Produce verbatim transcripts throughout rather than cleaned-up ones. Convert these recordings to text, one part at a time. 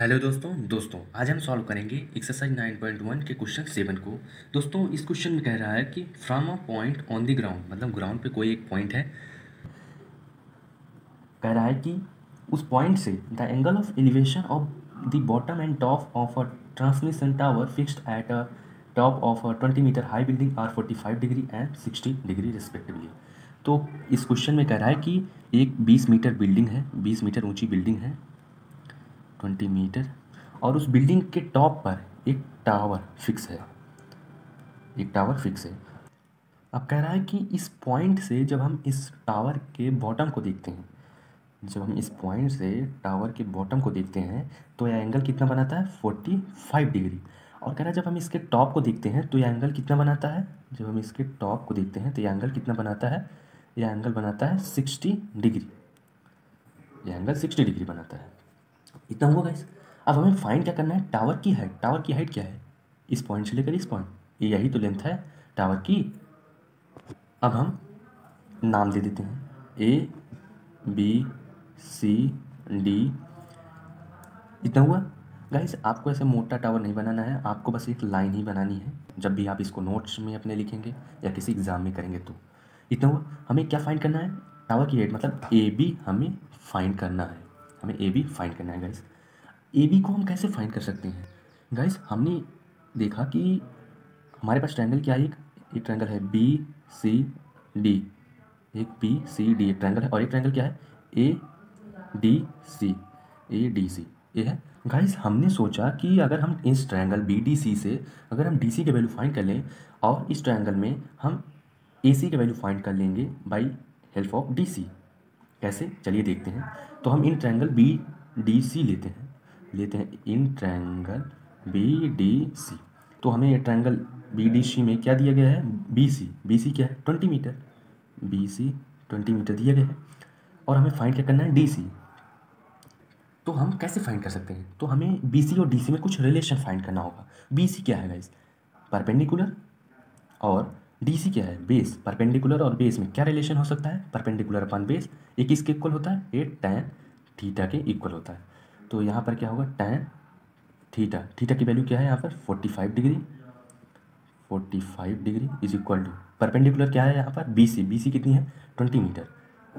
Hello दोस्तों दोस्तों आज हम सॉल्व करेंगे एक्सरसाइज नाइन पॉइंट वन के क्वेश्चन सेवन को। दोस्तों इस क्वेश्चन में कह रहा है कि from a point on the ground, मतलब ग्राउंड पे कोई एक पॉइंट है, कह रहा है कि उस पॉइंट से the angle of elevation of the bottom and top of a transmission tower fixed at a top of a twenty metre high building are forty five degree and sixty degree respectively. तो इस question में कह रहा है कि एक बीस metre building है, बीस मीटर ऊँची बिल्डिंग है ट्वेंटी मीटर, और उस बिल्डिंग के टॉप पर एक टावर फिक्स है, एक टावर फिक्स है। अब कह रहा है कि इस पॉइंट से जब हम इस टावर के बॉटम को देखते हैं, जब हम इस पॉइंट से टावर के बॉटम को देखते हैं तो यह एंगल कितना बनाता है, फोर्टी फाइव डिग्री। और कह रहा है जब हम इसके टॉप को देखते हैं तो यह एंगल कितना बनाता है, जब हम इसके टॉप को देखते हैं तो यह एंगल कितना बनाता है, यह एंगल बनाता है सिक्सटी डिग्री, यह एंगल सिक्सटी डिग्री बनाता है। इतना हुआ गाइस। अब हमें फाइंड क्या करना है, टावर की हाइट। टावर की हाइट क्या है, इस पॉइंट से लेकर इस पॉइंट, यही तो लेंथ है टावर की। अब हम नाम दे देते हैं ए बी सी डी। इतना हुआ गाइस। आपको ऐसे मोटा टावर नहीं बनाना है, आपको बस एक लाइन ही बनानी है जब भी आप इसको नोट्स में अपने लिखेंगे या किसी एग्जाम में करेंगे तो। इतना हुआ। हमें क्या फाइंड करना है, टावर की हाइट, मतलब ए बी हमें फाइंड करना है, हमें ए बी फाइंड करना है गाइस। ए बी को हम कैसे फाइंड कर सकते हैं गाइस, हमने देखा कि हमारे पास ट्रायंगल क्या है, एक एक ट्रायंगल है बी सी डी, एक बी सी डी एक ट्रायंगल है, और एक ट्रायंगल क्या है A D C, A D C ये है गाइस। हमने सोचा कि अगर हम इस ट्रायंगल बी डी सी से अगर हम डी सी के वैल्यू फाइंड कर लें और इस ट्रायंगल में हम ए सी के वैल्यू फाइंड कर लेंगे by help of D C. कैसे, चलिए देखते हैं। तो हम in triangle B D C लेते हैं, लेते हैं in triangle B D C. तो हमें ये ट्रायंगल बी डी सी में क्या दिया गया है, बी सी। बी सी क्या है, twenty metre, B C twenty metre दिया गया है, और हमें फाइंड क्या करना है, डी सी। तो हम कैसे फाइंड कर सकते हैं, तो हमें बी सी और डी सी में कुछ रिलेशन फाइंड करना होगा। बी सी क्या है गाइस, परपेंडिकुलर, और डी सी क्या है, बेस। परपेंडिकुलर और बेस में क्या रिलेशन हो सकता है, परपेंडिकुलर अपन बेस ये किसके इक्वल होता है, ये टैन थीटा के इक्वल होता है। तो यहाँ पर क्या होगा, टैन थीटा, थीटा की वैल्यू क्या है यहाँ पर, forty five degree, forty five degree is equal to perpendicular क्या है यहाँ पर, बी सी, बी सी कितनी है twenty metre,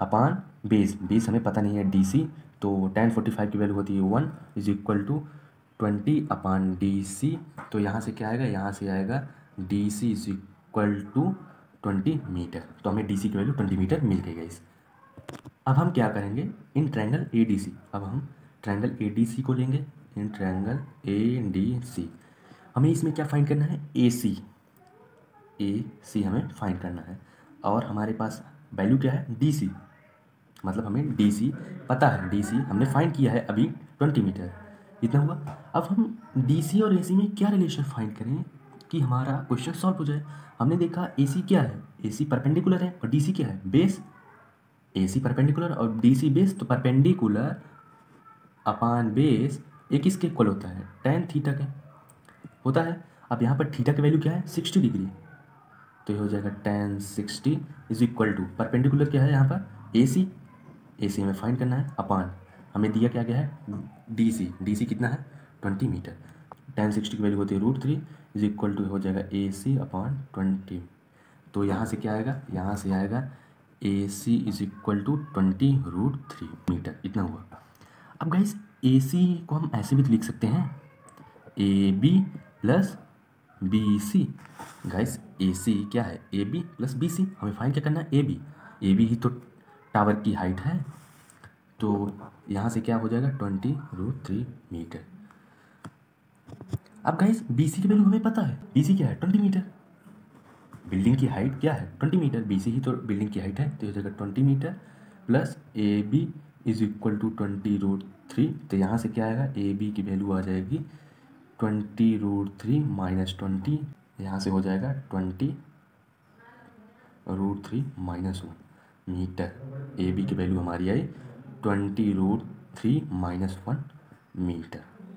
upon base, base हमें पता नहीं है, डी सी। तो टैन फोर्टी फाइव की वैल्यू होती है one is equal to twenty upon D C. तो यहाँ से क्या आएगा, यहाँ से आएगा D C is equal to twenty metre. तो हमें डी सी की वैल्यू ट्वेंटी मीटर मिल गई गाइस। अब हम क्या करेंगे, in triangle A D C, अब हम ट्रायंगल ए डी सी को लेंगे, in triangle A D C. हमें इसमें क्या फाइंड करना है, ए सी, ए सी हमें फाइंड करना है, और हमारे पास वैल्यू क्या है, डी सी, मतलब हमें डी सी पता है, डी सी हमने फाइंड किया है अभी ट्वेंटी मीटर। इतना हुआ। अब हम डी सी और ए सी में क्या रिलेशन फाइंड करेंगे कि हमारा क्वेश्चन सॉल्व हो जाए। हमने देखा एसी क्या है, एसी परपेंडिकुलर है, और डीसी क्या है, बेस। एसी परपेंडिकुलर और डीसी बेस, तो परपेंडिकुलर अपान बेस ये किसके इक्वल होता है, टैन थीटा के होता है। अब यहाँ पर थीटा की वैल्यू क्या है, सिक्सटी डिग्री, तो ये हो जाएगा tan sixty is equal to perpendicular क्या है यहाँ पर, एसी, एसी हमें फाइंड करना है, अपान हमें दिया क्या गया है, डीसी, डीसी कितना है ट्वेंटी मीटर, टैन सिक्सटी की वैल्यू होती है root three is equal to हो जाएगा ए सी अपॉन ट्वेंटी। तो यहाँ से क्या आएगा, यहाँ से आएगा A C is equal to twenty root three metre. इतना हुआ। अब गाइस ए सी को हम ऐसे भी लिख सकते हैं, A B plus B C. Guys A C क्या है, A B plus B C, हमें फाइंड क्या करना है, ए बी। ए बी ही तो टावर की हाइट है, तो यहाँ से क्या हो जाएगा, ट्वेंटी रूट थ्री मीटर। अब गाइस बीसी की वैल्यू हमें पता है, बीसी क्या है, ट्वेंटी मीटर, बिल्डिंग की हाइट क्या है, ट्वेंटी मीटर, बीसी ही तो बिल्डिंग की हाइट है, तो हो जाएगा twenty metre plus A B is equal to twenty root three. तो यहाँ से क्या आएगा, ए बी की वैल्यू आ जाएगी twenty root three minus twenty, यहाँ से हो जाएगा twenty root three minus one metre. A B की वैल्यू हमारी आई twenty root three minus one metre.